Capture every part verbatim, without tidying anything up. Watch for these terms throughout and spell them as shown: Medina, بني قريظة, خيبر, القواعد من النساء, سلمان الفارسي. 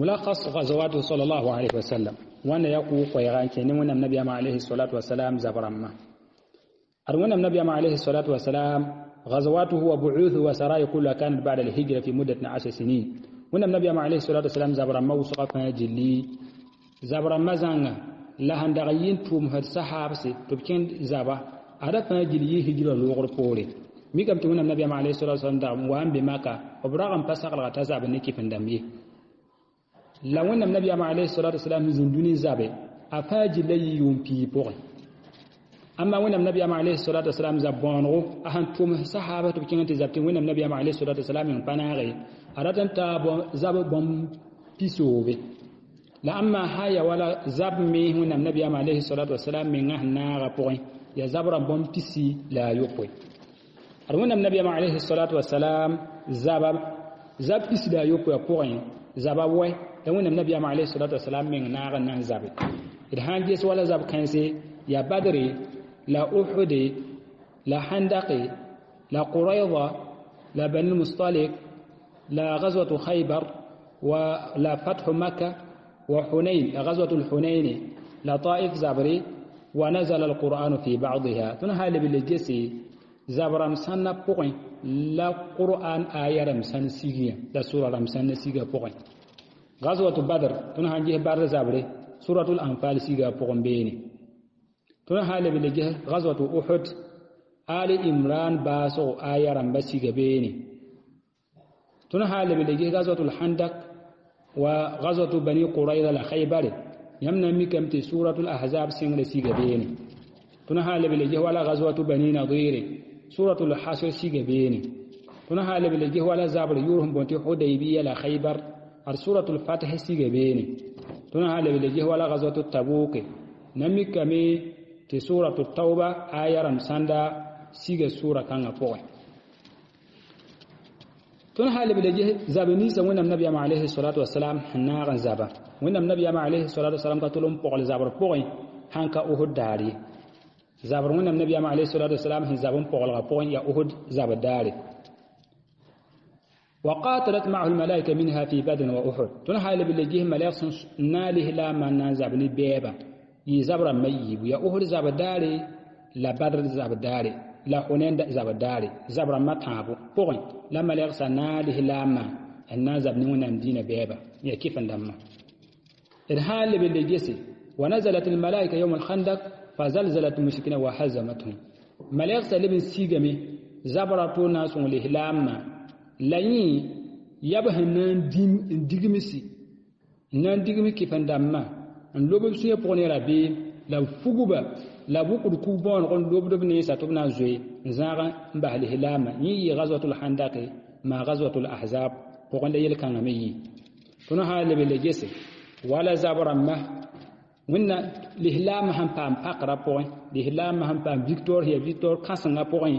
ملخص غزواته صلى الله عليه وسلم وأن يقول قيران كنون النبي عليه الصلاة والسلام زبرما أروان النبي عليه الصلاة والسلام غزواته وبعوثه وسرايا كلها كانت بعد الهجرة في مدة عشر سنين وأن النبي عليه الصلاة والسلام زبرما وسقفنا جلي زبرما زنغ لهن دغين توم هر صحابسي تبكين زبا أردنا جلي هجرة لغر بوري ميكم تقول النبي عليه الصلاة والسلام وأن بمكة وبرغم فسق التزاب نكيف الدمية la wẽnnaam nabiyaamã alayhi salatu wasalam zĩnd dũni zabe a fãa gilla yɩ yʋʋm-pii pʋgẽ ãmma wẽnnaam nabiyaamã alayhi salatu wasalam zab-bõonego a sẽn tʋms sahaaba tɩ b kẽng tɩ zab tɩ wẽnnaam nabiyaamã alayhi salatu wasalam yẽng pa naage a rat n taa zab bõmb pisoobe la ãmma sã ya wala zab me wẽnnaam nabiyaamã alayhi salatu wasalam mengã sẽn naaga pʋgẽ yaa zabrã bõmb pisi la a yopoe ad wẽnnaam nabiyaamã alayhi salatu wasalam zaba zab pisi la a yopoe a pʋgẽ zaba wɛ la wẽnnaam nabiyaamã alayhi salatu wasalam meng naag n na n zabe d sãn ges wala zab-kãense yaa badre la uhde la handake la qurayda la banilmustalik la gazwatu khaybar wa la fathu makka wa hunain la gazwatu lhunaine la taif zabre wa nazala alquranu fi badiha tõnd haa leb le gese zab rãmb sãn na pʋgẽ la qur'an aya rãmb sãn sigiã la sura rãmb sãn na siga pʋgẽ غزوة بدر تنها جه بدر زابري سورة الأنفال سيغا بوغم بيني تنها لبلجه غزوة أحد آل إمران باسو آية رمبا سيغا بيني تنها لبلجه غزوة الحندق وغزوة بني قريظة لخيبر يمنا ميكمتي سورة الأحزاب سيغا سيغا بيني تنها لبلجه ولا غزوة بني نظير سورة الحشر سيغا بيني تنها لبلجه ولا زابر يورهم بنتي حديبية لخيبر سورة الفاتحة سيجبيني تنها لبلجه ولا غزوة التبوك نمي كمي تي سورة التوبة آية رمساندا سيجا سورة كان فوق تنها لبلجه زابنيسا وين النبي عليه الصلاة والسلام حناغا زابا وين النبي عليه الصلاة والسلام قتلهم فوق الزابر فوق هانكا أهد داري زابر وين النبي عليه الصلاة والسلام هنزابهم فوق الغفوق يا أهد زابر داري وقاتلت معه الملائكة منها في بدن وأحد تنحال بالجيه ملائكة ناله لا من نزاب بيبا يزبر ميب يا أحد زاب داري لا بدر زاب داري لا حنين زاب داري زبر متعب بوين لا ملائكة ناله لا من النزاب نون مدينة بيبا يا كيف ندم الحال بالجيسي ونزلت الملائكة يوم الخندق فزلزلت المشركين وهزمتهم ملائكة لبن سيجمي زبرتو ناس لهلامنا لاني يبه نان دين ديغمسي نان ديغمي كيفان داما ان لوب سوي بوني رابي لا فوغوبا لا بوكو كوبون كون لوب دوب ني ساتوبنا زوي زارا مباله لاما ني غزوه الحندق ما غزوه الاحزاب بوكون ديل كانامي كونو حال بلجيس ولا زابرما ونا لهلام هم بام باقرا بوين لهلام هم بام فيكتور هي فيكتور كاسنا بوين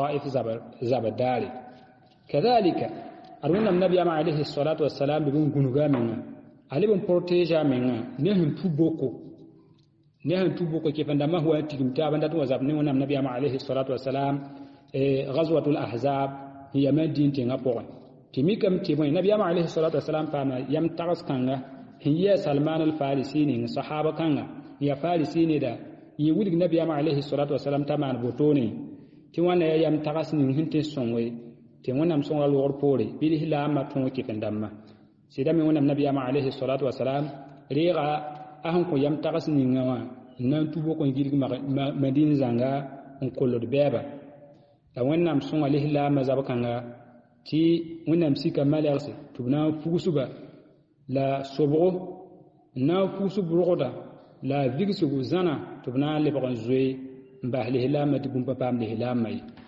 طائف زاب داري كذلك أرونا النبي عليه الصلاة والسلام بيقول جنوبا منا، عليه بنبرتيجا منا، نهن تبوكو، نهن تبوكو كيف عندما هو تجمع بين دتو وزبني ونا النبي عليه الصلاة والسلام غزوة الأحزاب هي مدينة تنابون، كمية كم تبون النبي عليه الصلاة والسلام فما يم ترس كنا هي سلمان الفارسي صحابة كنا هي فارسي دا يقول النبي عليه الصلاة والسلام تمان بطوني، توانا يم ترس نهن تسونوي. تمنام سونا لوربوري بيله لا ما تونكي فندما سيدامي ونام نبي عليه الصلاة والسلام ريغا أهنكو يم تغس نينغوا نان توبوكو نجيلك مدين زانغا نكولو دبابا لونام سونا ليه لا ما زابكانغا تي ونام سيكا ماليرسي تبناو فوسوبا لا صبرو ناو فوسوب رودا لا فيكسوبو زانا تبنا لبغنزوي مباه ليه لا ما تبون بابام ليه لا ماي